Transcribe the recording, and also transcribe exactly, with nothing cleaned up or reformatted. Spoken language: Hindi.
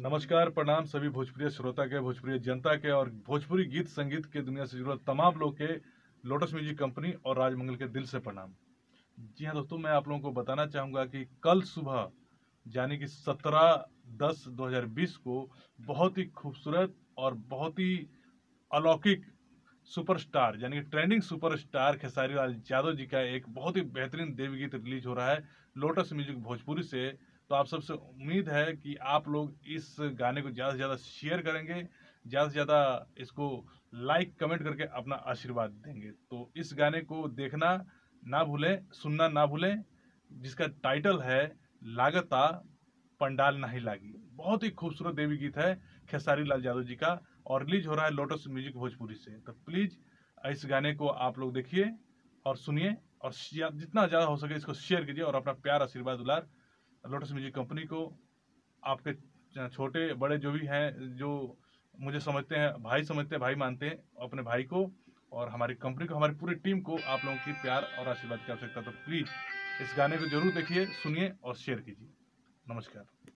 नमस्कार, प्रणाम सभी भोजपुरी श्रोता के, भोजपुरी जनता के और भोजपुरी गीत संगीत के दुनिया से जुड़े तमाम लोग के लोटस म्यूजिक कंपनी और राजमंगल के दिल से प्रणाम। जी हाँ दोस्तों, मैं आप लोगों को बताना चाहूँगा कि कल सुबह यानी कि सत्रह दस दो हज़ार बीस को बहुत ही खूबसूरत और बहुत ही अलौकिक सुपरस्टार यानी कि ट्रेंडिंग सुपरस्टार खेसारी लाल यादव जी का एक बहुत ही बेहतरीन देवी गीत रिलीज हो रहा है लोटस म्यूजिक भोजपुरी से। तो आप सबसे उम्मीद है कि आप लोग इस गाने को ज़्यादा से ज़्यादा शेयर करेंगे, ज़्यादा से ज़्यादा इसको लाइक कमेंट करके अपना आशीर्वाद देंगे। तो इस गाने को देखना ना भूलें, सुनना ना भूलें, जिसका टाइटल है लागता पंडाल नहीं लागी। बहुत ही खूबसूरत देवी गीत है खेसारी लाल यादव जी का और रिलीज हो रहा है लोटस म्यूजिक भोजपुरी से। तो प्लीज़ इस गाने को आप लोग देखिए और सुनिए और जितना ज़्यादा हो सके इसको शेयर कीजिए और अपना प्यार आशीर्वाद दुलार लोटस म्यूजिक कंपनी को, आपके छोटे बड़े जो भी हैं, जो मुझे समझते हैं भाई, समझते हैं भाई मानते हैं, अपने भाई को और हमारी कंपनी को, हमारी पूरी टीम को आप लोगों की प्यार और आशीर्वाद की आवश्यकता। तो प्लीज़ इस गाने को जरूर देखिए, सुनिए और शेयर कीजिए। नमस्कार।